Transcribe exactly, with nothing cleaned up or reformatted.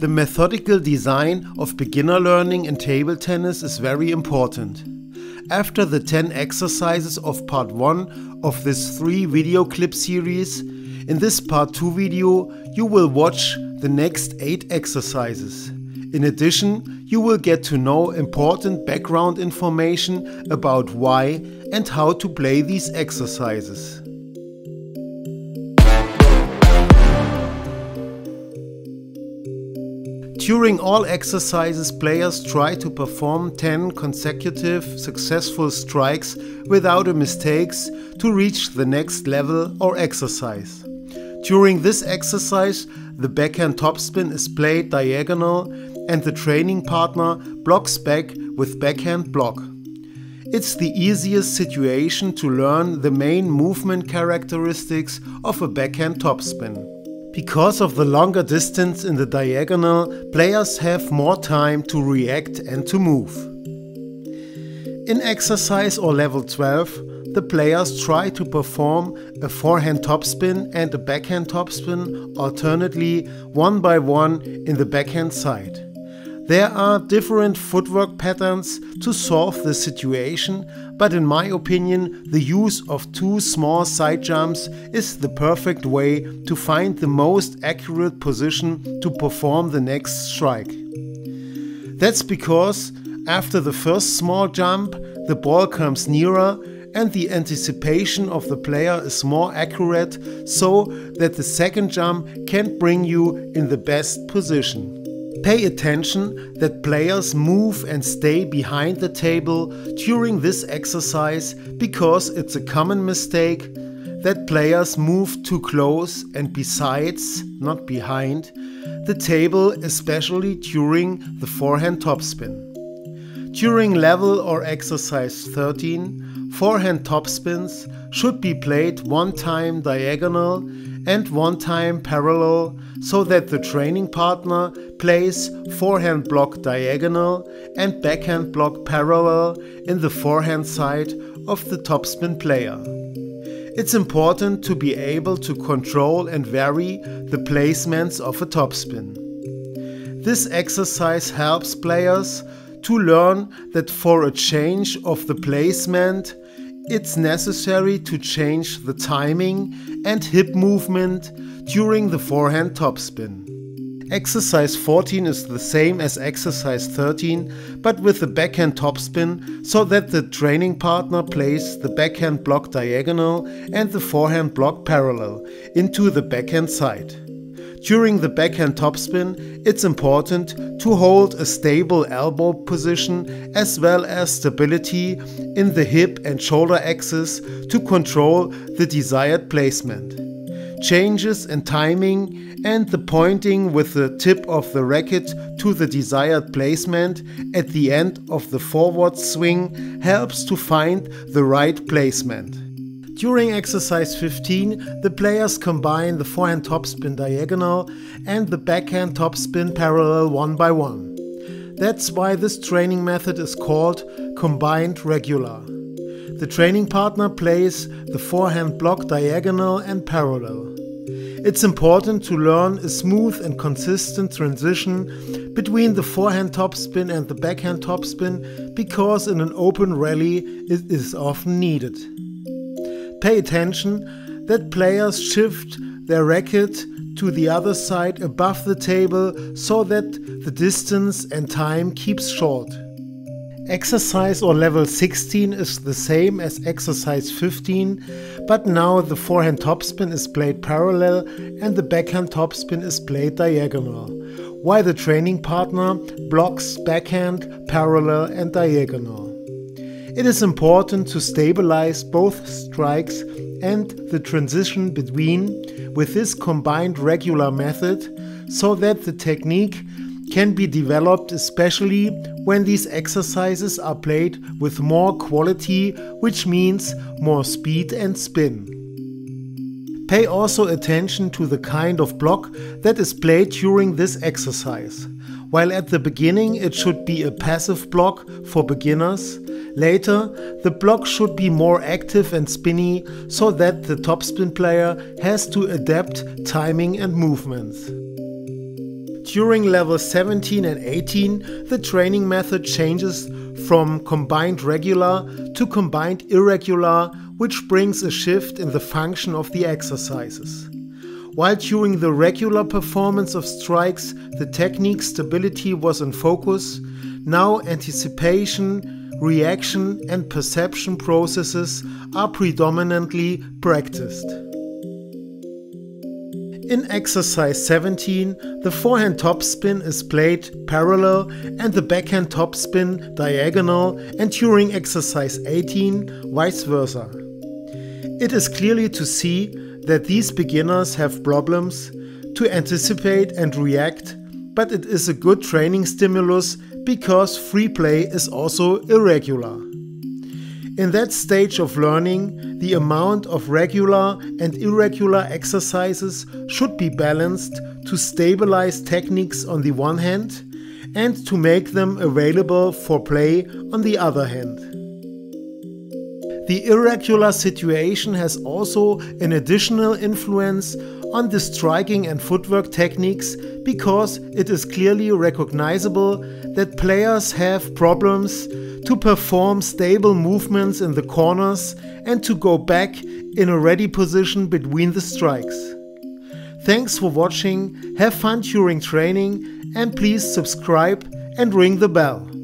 The methodical design of beginner learning in table tennis is very important. After the ten exercises of part one of this three video clip series, in this part two video you will watch the next eight exercises. In addition, you will get to know important background information about why and how to play these exercises. During all exercises, players try to perform ten consecutive successful strikes without a mistakes to reach the next level or exercise. During this exercise, the backhand topspin is played diagonal and the training partner blocks back with backhand block. It's the easiest situation to learn the main movement characteristics of a backhand topspin. Because of the longer distance in the diagonal, players have more time to react and to move. In exercise or level twelve, the players try to perform a forehand topspin and a backhand topspin alternately one by one in the backhand side. There are different footwork patterns to solve the situation, but in my opinion, the use of two small side jumps is the perfect way to find the most accurate position to perform the next strike. That's because after the first small jump, the ball comes nearer and the anticipation of the player is more accurate, so that the second jump can bring you in the best position. Pay attention that players move and stay behind the table during this exercise because it's a common mistake that players move too close and besides, not behind, the table, especially during the forehand topspin. During level or exercise thirteen, forehand topspins should be played one time diagonal and one time parallel so that the training partner plays forehand block diagonal and backhand block parallel in the forehand side of the topspin player. It's important to be able to control and vary the placements of a topspin. This exercise helps players to learn that for a change of the placement, it's necessary to change the timing and hip movement during the forehand topspin. Exercise fourteen is the same as exercise thirteen, but with the backhand topspin, so that the training partner plays the backhand block diagonal and the forehand block parallel into the backhand side. During the backhand topspin, it's important to hold a stable elbow position as well as stability in the hip and shoulder axis to control the desired placement. Changes in timing and the pointing with the tip of the racket to the desired placement at the end of the forward swing helps to find the right placement. During exercise fifteen, the players combine the forehand topspin diagonal and the backhand topspin parallel one by one. That's why this training method is called combined regular. The training partner plays the forehand block diagonal and parallel. It's important to learn a smooth and consistent transition between the forehand topspin and the backhand topspin because in an open rally it is often needed. Pay attention that players shift their racket to the other side above the table so that the distance and time keeps short. Exercise or level sixteen is the same as exercise fifteen, but now the forehand topspin is played parallel and the backhand topspin is played diagonal, while the training partner blocks backhand, parallel and diagonal. It is important to stabilize both strikes and the transition between with this combined regular method so that the technique can be developed, especially when these exercises are played with more quality, which means more speed and spin. Pay also attention to the kind of block that is played during this exercise. While at the beginning it should be a passive block for beginners, later the block should be more active and spinny so that the topspin player has to adapt timing and movements. During levels seventeen and eighteen, the training method changes from combined regular to combined irregular, which brings a shift in the function of the exercises. While during the regular performance of strikes the technique stability was in focus, now anticipation, reaction and perception processes are predominantly practiced. In exercise seventeen, the forehand topspin is played parallel and the backhand topspin diagonal, and during exercise eighteen, vice versa. It is clearly to see that these beginners have problems to anticipate and react, but it is a good training stimulus because free play is also irregular. In that stage of learning, the amount of regular and irregular exercises should be balanced to stabilize techniques on the one hand and to make them available for play on the other hand. The irregular situation has also an additional influence on the striking and footwork techniques, because it is clearly recognizable that players have problems to perform stable movements in the corners and to go back in a ready position between the strikes. Thanks for watching, have fun during training, and please subscribe and ring the bell.